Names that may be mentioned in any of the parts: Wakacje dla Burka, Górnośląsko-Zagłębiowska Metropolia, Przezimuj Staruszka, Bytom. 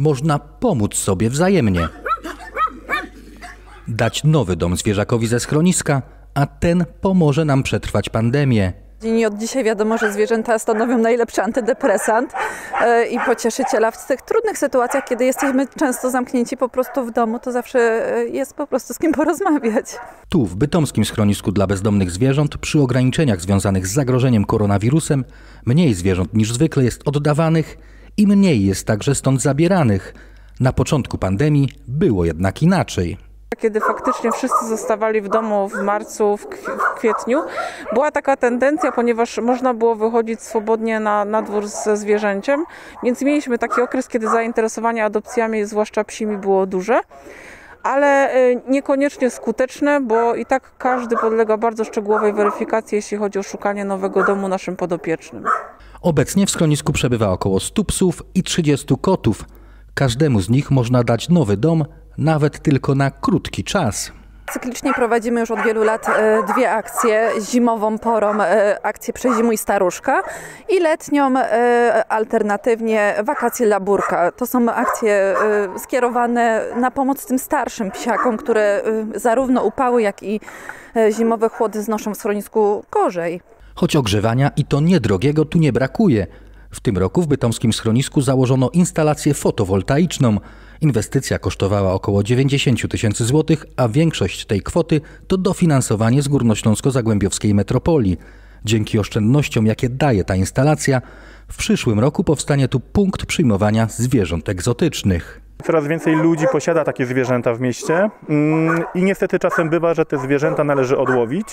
można pomóc sobie wzajemnie. Dać nowy dom zwierzakowi ze schroniska, a ten pomoże nam przetrwać pandemię. I od dzisiaj wiadomo, że zwierzęta stanowią najlepszy antydepresant i pocieszyciela w tych trudnych sytuacjach, kiedy jesteśmy często zamknięci po prostu w domu, to zawsze jest po prostu z kim porozmawiać. Tu, w bytomskim schronisku dla bezdomnych zwierząt, przy ograniczeniach związanych z zagrożeniem koronawirusem, mniej zwierząt niż zwykle jest oddawanych i mniej jest także stąd zabieranych. Na początku pandemii było jednak inaczej. Kiedy faktycznie wszyscy zostawali w domu w marcu, w kwietniu, była taka tendencja, ponieważ można było wychodzić swobodnie na dwór ze zwierzęciem, więc mieliśmy taki okres, kiedy zainteresowanie adopcjami, zwłaszcza psimi, było duże, ale niekoniecznie skuteczne, bo i tak każdy podlega bardzo szczegółowej weryfikacji, jeśli chodzi o szukanie nowego domu naszym podopiecznym. Obecnie w schronisku przebywa około 100 psów i 30 kotów. Każdemu z nich można dać nowy dom, nawet tylko na krótki czas. Cyklicznie prowadzimy już od wielu lat dwie akcje. Zimową porą akcję Przezimuj Staruszka i letnią alternatywnie Wakacje dla Burka. To są akcje skierowane na pomoc tym starszym psiakom, które zarówno upały, jak i zimowe chłody znoszą w schronisku gorzej. Choć ogrzewania i to niedrogiego tu nie brakuje. W tym roku w bytomskim schronisku założono instalację fotowoltaiczną. Inwestycja kosztowała około 90 000 złotych, a większość tej kwoty to dofinansowanie z Górnośląsko-Zagłębiowskiej Metropolii. Dzięki oszczędnościom, jakie daje ta instalacja, w przyszłym roku powstanie tu punkt przyjmowania zwierząt egzotycznych. Coraz więcej ludzi posiada takie zwierzęta w mieście i niestety czasem bywa, że te zwierzęta należy odłowić.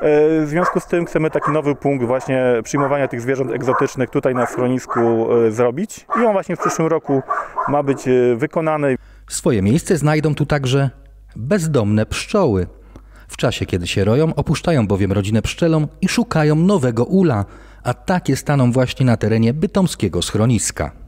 W związku z tym chcemy taki nowy punkt właśnie przyjmowania tych zwierząt egzotycznych tutaj na schronisku zrobić i on właśnie w przyszłym roku ma być wykonany. Swoje miejsce znajdą tu także bezdomne pszczoły. W czasie, kiedy się roją, opuszczają bowiem rodzinę pszczelą i szukają nowego ula, a takie staną właśnie na terenie bytomskiego schroniska.